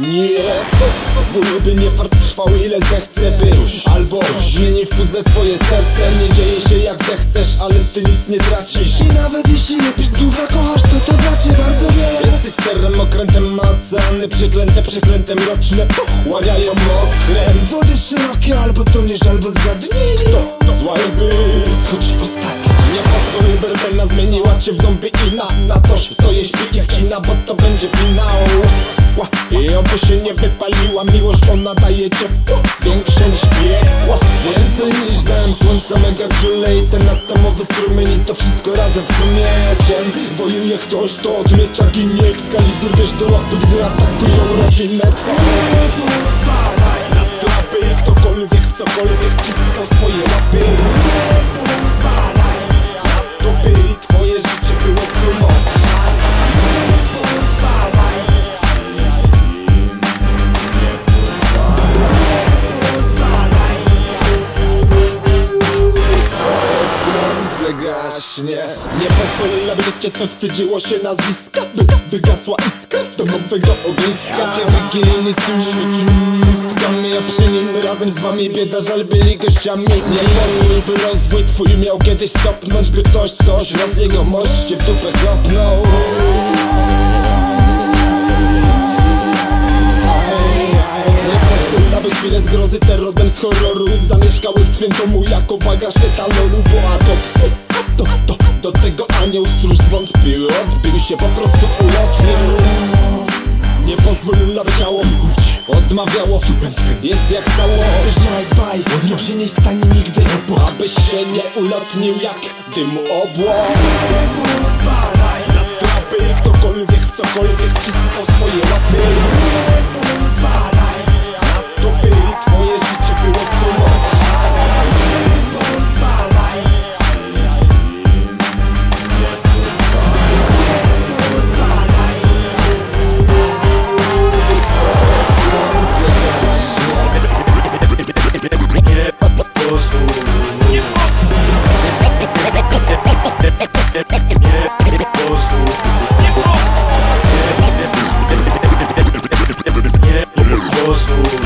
Nie! Bo nie fart trwał ile zechce być, albo zmieni w puzzle twoje serce. Nie dzieje się jak zechcesz, ale ty nic nie tracisz. I nawet jeśli nie pisz gówna, kochasz to znaczy bardzo wiele. Jesteś sterem, okrętem macany, przeklęte, mroczne łariają okręt. Wody szerokie, albo toniesz, albo zgadnij kto złajby schodzi ostatni. Nie posłuchaj, Bertena zmieniła cię w zombie i na toż, kto je śpi i wcina, bo to będzie finał. I oby się nie wypaliła miłość, ona daje ciepło większe niż piekło. Więcej niż dałem słońca, mega czule i ten atomowy strumień i to wszystko razem w sumie. Ciem wojuje ktoś, to odmiecza ginie Excalibur, wiesz do łapy, gdy atakują rodzinę twoją. Pozwalaj na klapy, ktokolwiek w cokolwiek wciskał swoje łapy. Pozwalaj na dupy, twoje życie było sumą. Gaśnie. Nie pozwolę, aby cię twe wstydziło się nazwiska. Wygasła iskra z domowego ogniska. Wygini z pustkami, a przy nim razem z wami biedarz, ale byli gościami. Nie pozwól, by rozwój twój miał kiedyś stopnąć, by ktoś coś raz jego mość cię w dupę klopnął. Chwile zgrozy terodem z horroru zamieszkały w twym domu jako bagaż etalonu. Bo adopcy, do tego anioł stróż zwątpił, odbił się po prostu ulotnie. Nie pozwól, aby ciało odmawiało, jest jak całość. Nie przynieś stanie nigdy, abyś się nie ulotnił jak dymu obłok. Pozwalaj na trapy, ktokolwiek w cokolwiek wciskał swoje łapy. Pozwalaj twoje życie było sumą. Pozwalaj, pozwalaj. Nie pozwól, nie pozwól, nie pozwól. Nie pozwól.